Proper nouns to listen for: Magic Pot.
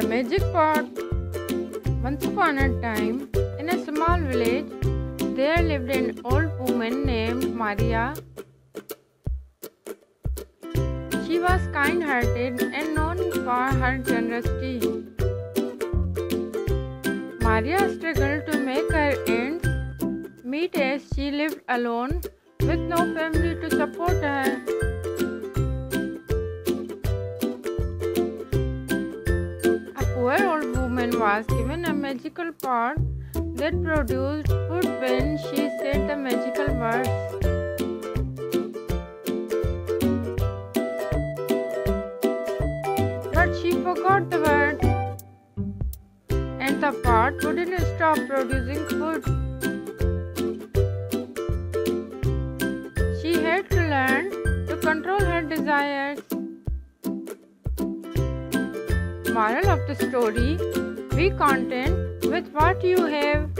The Magic Pot. Once upon a time, in a small village, there lived an old woman named Maria. She was kind-hearted and known for her generosity. Maria struggled to make her ends meet as she lived alone with no family to support her. The old woman was given a magical pot that produced food when she said the magical words. But she forgot the words, and the pot wouldn't stop producing food. She had to learn to control her desires. Moral of the story: be content with what you have.